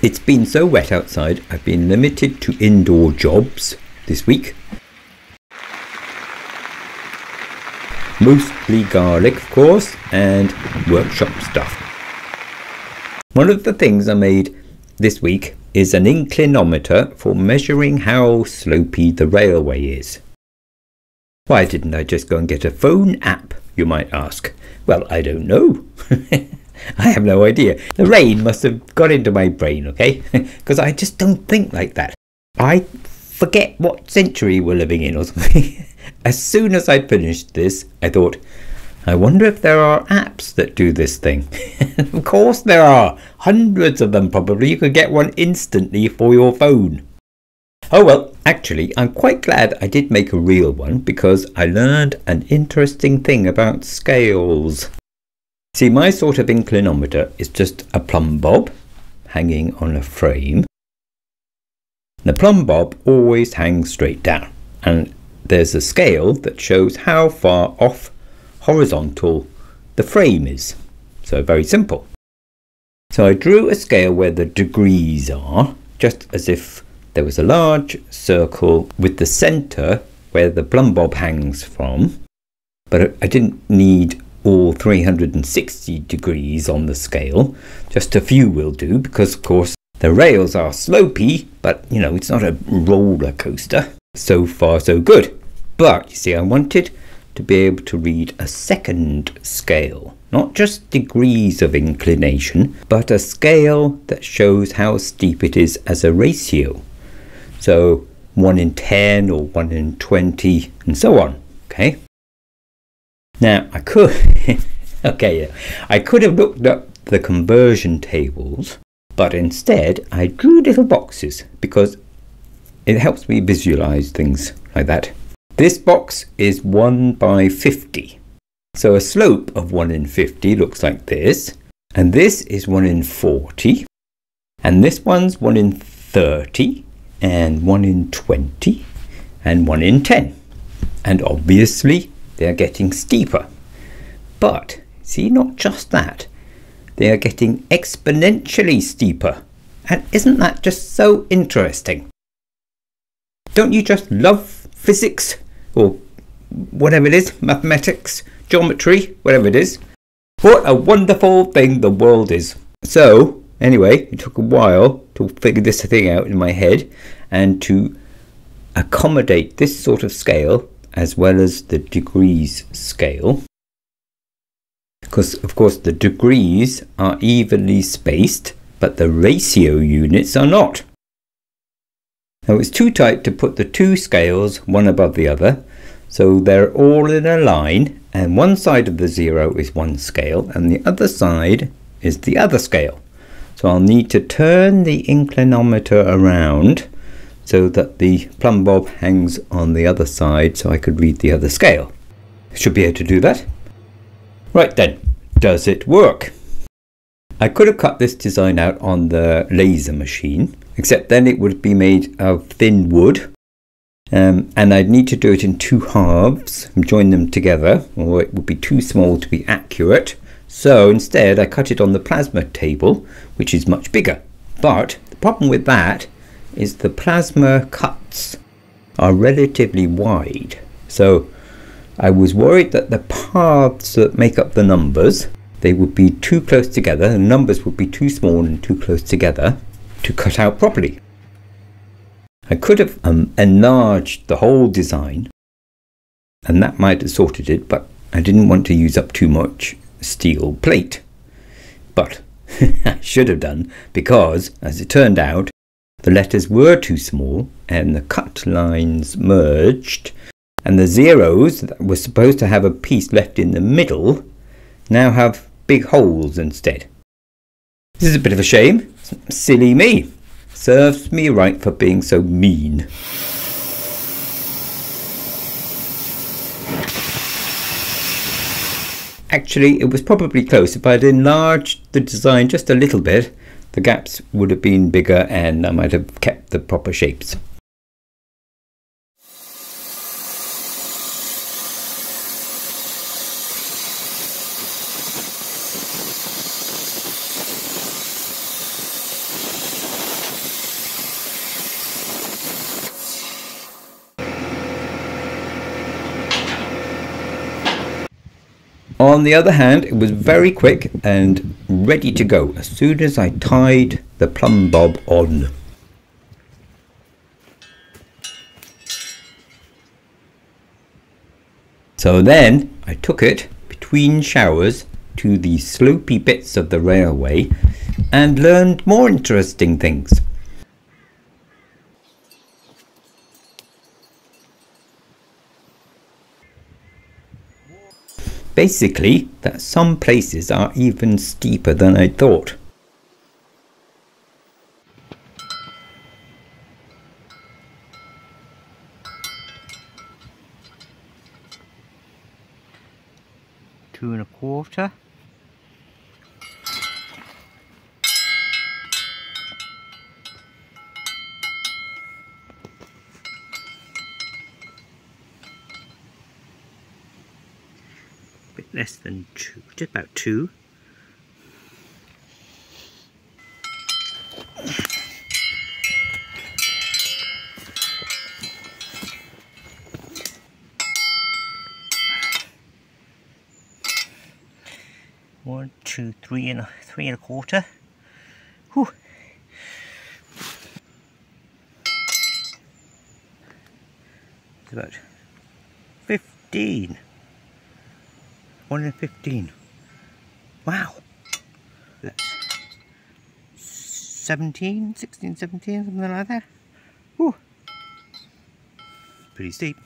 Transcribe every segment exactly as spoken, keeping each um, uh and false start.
It's been so wet outside, I've been limited to indoor jobs this week. Mostly garlic, of course, and workshop stuff. One of the things I made this week is an inclinometer for measuring how slopey the railway is. Why didn't I just go and get a phone app, you might ask? Well, I don't know. I have no idea. The rain must have got into my brain, okay? Because I just don't think like that. I forget what century we're living in or something. As soon as I finished this, I thought, I wonder if there are apps that do this thing. Of course there are. Hundreds of them probably. You could get one instantly for your phone. Oh well, actually, I'm quite glad I did make a real one because I learned an interesting thing about scales. See, my sort of inclinometer is just a plumb bob hanging on a frame. The plumb bob always hangs straight down, and there's a scale that shows how far off horizontal the frame is. So very simple. So I drew a scale where the degrees are, just as if there was a large circle with the centre where the plumb bob hangs from, but I didn't need all three hundred sixty degrees on the scale. Just a few will do, because of course the rails are slopey, but you know, it's not a roller coaster. So far so good. But you see, I wanted to be able to read a second scale, not just degrees of inclination, but a scale that shows how steep it is as a ratio. So one in ten or one in twenty and so on, okay? Now I could, okay, yeah. I could have looked up the conversion tables, but instead I drew little boxes because it helps me visualize things like that. This box is one by fifty. So a slope of one in fifty looks like this, and this is one in forty, and this one's one in thirty, and one in twenty, and one in ten. And obviously they're getting steeper. But see, not just that, they are getting exponentially steeper. And isn't that just so interesting? Don't you just love physics, or whatever it is, mathematics, geometry, whatever it is? What a wonderful thing the world is. So anyway, it took a while to figure this thing out in my head and to accommodate this sort of scale as well as the degrees scale, because of course the degrees are evenly spaced but the ratio units are not. Now it's too tight to put the two scales one above the other, so they're all in a line, and one side of the zero is one scale and the other side is the other scale. So I'll need to turn the inclinometer around so that the plumb bob hangs on the other side so I could read the other scale. I should be able to do that. Right then, does it work? I could have cut this design out on the laser machine, except then it would be made of thin wood, um, and I'd need to do it in two halves and join them together, or it would be too small to be accurate. So instead I cut it on the plasma table, which is much bigger. But the problem with that is the plasma cuts are relatively wide, so I was worried that the paths that make up the numbers, they would be too close together, the numbers would be too small and too close together to cut out properly. I could have um, enlarged the whole design and that might have sorted it, but I didn't want to use up too much steel plate. But I should have done, because as it turned out, the letters were too small and the cut lines merged, and the zeros that were supposed to have a piece left in the middle now have big holes instead. This is a bit of a shame. Silly me. Serves me right for being so mean. Actually, it was probably close. If I'd enlarged the design just a little bit, the gaps would have been bigger and I might have kept the proper shapes. On the other hand, it was very quick and ready to go as soon as I tied the plumb bob on. So then I took it between showers to the slopey bits of the railway and learned more interesting things. Basically, that some places are even steeper than I thought. Two and a quarter. Bit less than two, just about two. One, two, three and a, three and a quarter. Whew. It's about fifteen. One and fifteen. Wow. That's seventeen, sixteen, seventeen, something like that. Whew. Pretty steep.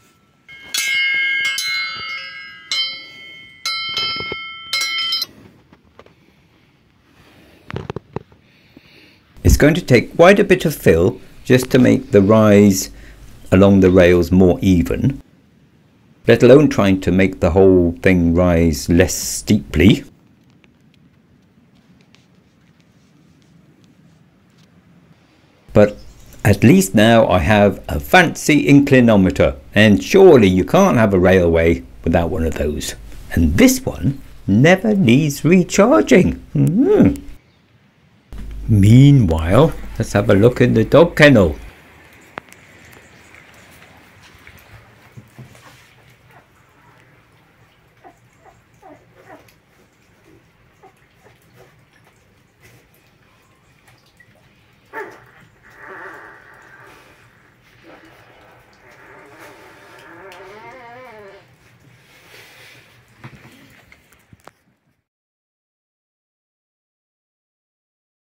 It's going to take quite a bit of fill just to make the rise along the rails more even, let alone trying to make the whole thing rise less steeply. But at least now I have a fancy inclinometer, and surely you can't have a railway without one of those. And this one never needs recharging. Mm-hmm. Meanwhile, let's have a look in the dog kennel.